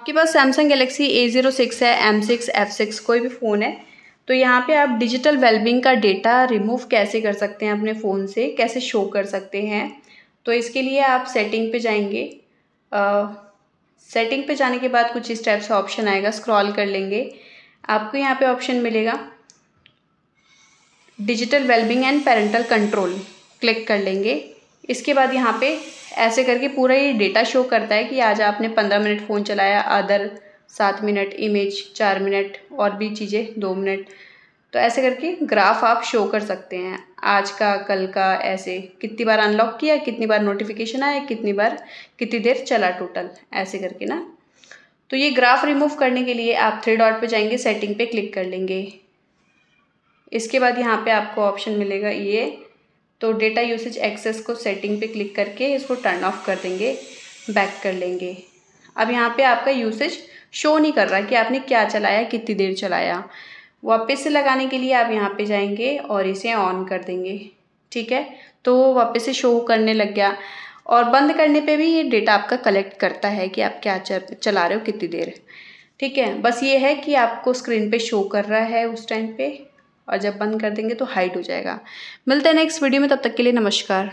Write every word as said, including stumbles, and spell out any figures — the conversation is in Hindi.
आपके पास Samsung Galaxy A zero six है, एम सिक्स, एफ सिक्स कोई भी फ़ोन है, तो यहाँ पे आप डिजिटल वेलबींग का डेटा रिमूव कैसे कर सकते हैं अपने फ़ोन से, कैसे शो कर सकते हैं। तो इसके लिए आप सेटिंग पे जाएंगे। आ, सेटिंग पे जाने के बाद कुछ इस टाइप से ऑप्शन आएगा, स्क्रॉल कर लेंगे, आपको यहाँ पे ऑप्शन मिलेगा digital wellbeing and parental control, click कर लेंगे। इसके बाद यहाँ पे ऐसे करके पूरा ये डेटा शो करता है कि आज आपने पंद्रह मिनट फ़ोन चलाया, अदर सात मिनट, इमेज चार मिनट और भी चीज़ें दो मिनट, तो ऐसे करके ग्राफ आप शो कर सकते हैं, आज का, कल का, ऐसे कितनी बार अनलॉक किया, कितनी बार नोटिफिकेशन आया, कितनी बार कितनी देर चला टोटल, ऐसे करके ना। तो ये ग्राफ रिमूव करने के लिए आप थ्री डॉट पे जाएंगे, सेटिंग पे क्लिक कर लेंगे। इसके बाद यहाँ पे आपको ऑप्शन मिलेगा ये, तो डेटा यूसेज एक्सेस को सेटिंग पे क्लिक करके इसको टर्न ऑफ कर देंगे, बैक कर लेंगे। अब यहाँ पे आपका यूसेज शो नहीं कर रहा कि आपने क्या चलाया, कितनी देर चलाया। वापस से लगाने के लिए आप यहाँ पे जाएंगे और इसे ऑन कर देंगे, ठीक है। तो वापस से शो करने लग गया। और बंद करने पे भी ये डेटा आपका कलेक्ट करता है कि आप क्या चला रहे हो, कितनी देर, ठीक है। बस ये है कि आपको स्क्रीन पे शो कर रहा है उस टाइम पे, और जब बंद कर देंगे तो हाइड हो जाएगा। मिलते हैं नेक्स्ट वीडियो में, तब तक के लिए नमस्कार।